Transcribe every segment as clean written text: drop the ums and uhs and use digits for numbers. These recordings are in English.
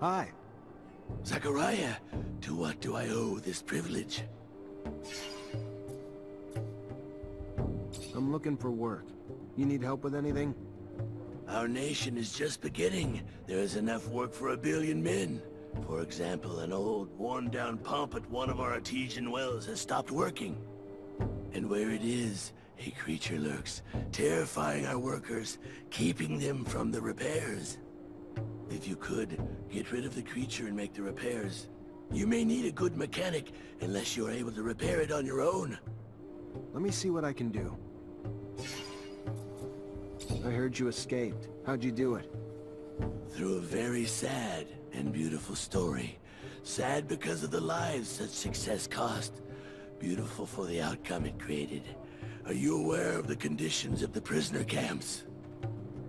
Hi. Zachariah, to what do I owe this privilege? I'm looking for work. You need help with anything? Our nation is just beginning. There is enough work for 1 billion men. For example, an old, worn-down pump at one of our artesian wells has stopped working. And where it is, a creature lurks, terrifying our workers, keeping them from the repairs. If you could, get rid of the creature and make the repairs. You may need a good mechanic, unless you're able to repair it on your own. Let me see what I can do. I heard you escaped. How'd you do it? Through a very sad and beautiful story. Sad because of the lives such success cost. Beautiful for the outcome it created. Are you aware of the conditions of the prisoner camps?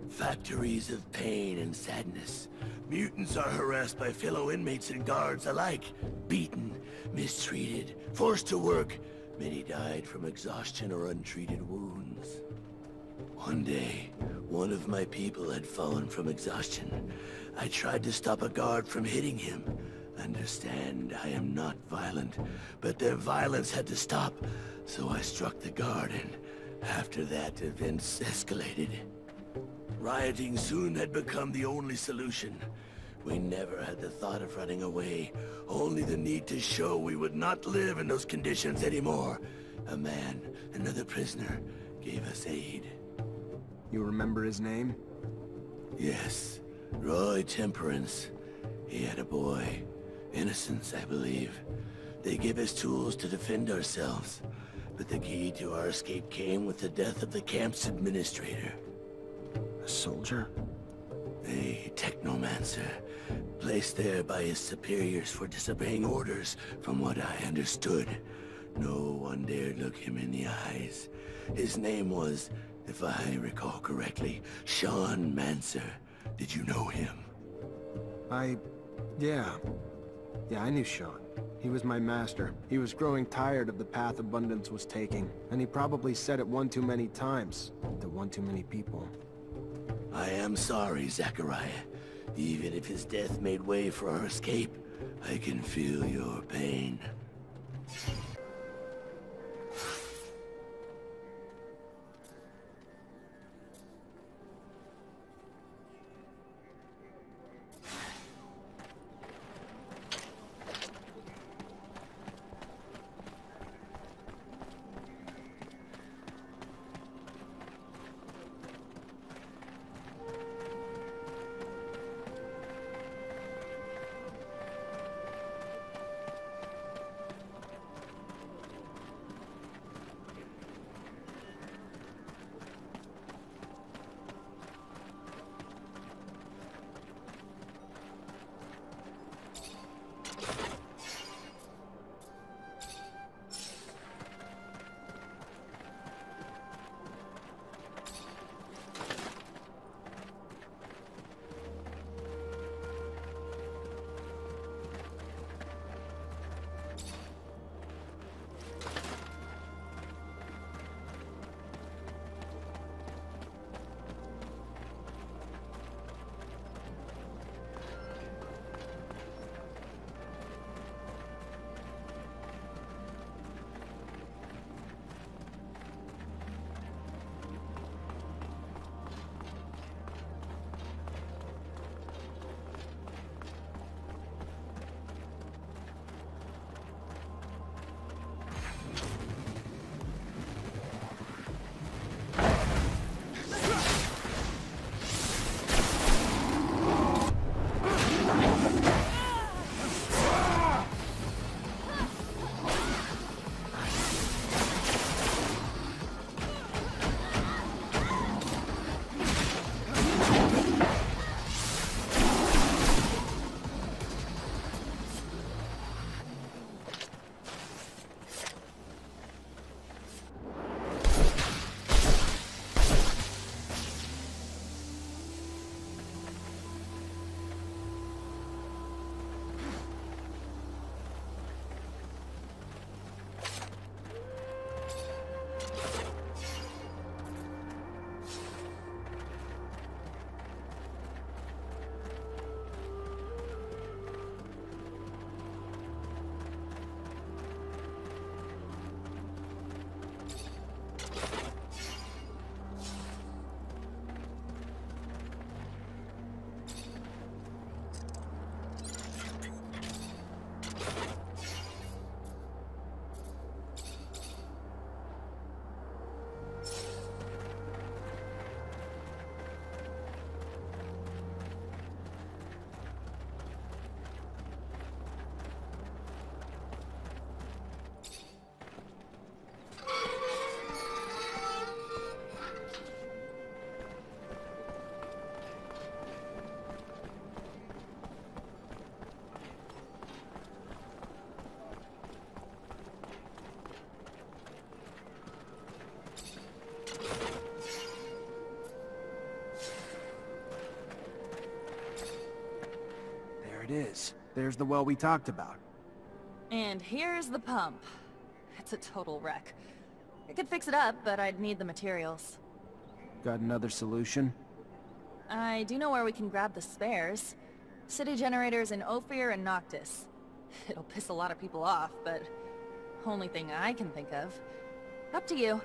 Factories of pain and sadness. Mutants are harassed by fellow inmates and guards alike. Beaten, mistreated, forced to work. Many died from exhaustion or untreated wounds. One day, one of my people had fallen from exhaustion. I tried to stop a guard from hitting him. Understand, I am not violent, but their violence had to stop. So I struck the guard, and after that, events escalated. Rioting soon had become the only solution. We never had the thought of running away, only the need to show we would not live in those conditions anymore. A man, another prisoner, gave us aid. You remember his name? Yes, Roy Temperance. He had a boy, Innocence, I believe. They gave us tools to defend ourselves, but the key to our escape came with the death of the camp's administrator. A soldier? A technomancer, placed there by his superiors for disobeying orders, from what I understood. No one dared look him in the eyes. His name was, if I recall correctly, Sean Mansur. Did you know him? Yeah, I knew Sean. He was my master. He was growing tired of the path Abundance was taking, and he probably said it one too many times to one too many people. I am sorry, Zachariah. Even if his death made way for our escape, I can feel your pain. it is. There's the well we talked about. And here's the pump. It's a total wreck. I could fix it up, but I'd need the materials. Got another solution? I do know where we can grab the spares. City generators in Ophir and Noctis. It'll piss a lot of people off, but only thing I can think of. Up to you.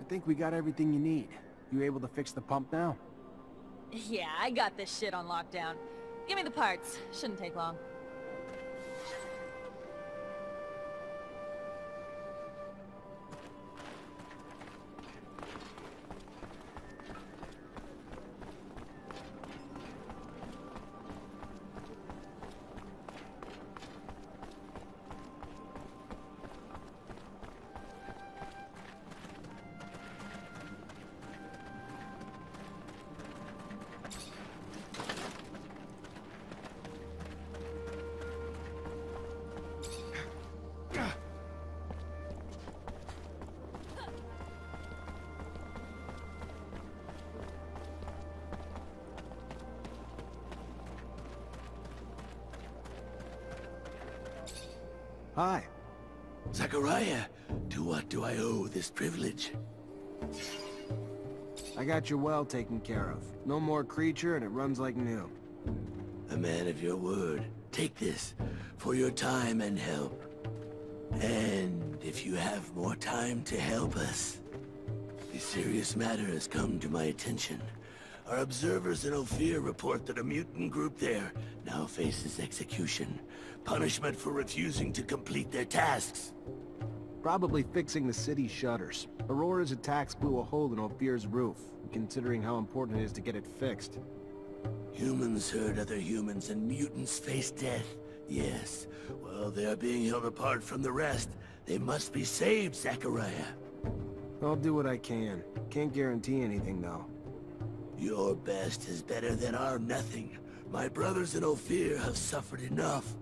I think we got everything you need. You able to fix the pump now? Yeah, I got this shit on lockdown. Give me the parts. Shouldn't take long. Zachariah, to what do I owe this privilege? I got your well taken care of. No more creature, and it runs like new. A man of your word. Take this for your time and help. And if you have more time to help us. A serious matter has come to my attention. Our observers in Ophir report that a mutant group there now faces execution. Punishment for refusing to complete their tasks. Probably fixing the city's shutters. Aurora's attacks blew a hole in Ophir's roof, considering how important it is to get it fixed. Humans hurt other humans and mutants face death. Yes, while they are being held apart from the rest, they must be saved, Zachariah. I'll do what I can. Can't guarantee anything, though. Your best is better than our nothing. My brothers in Ophir have suffered enough.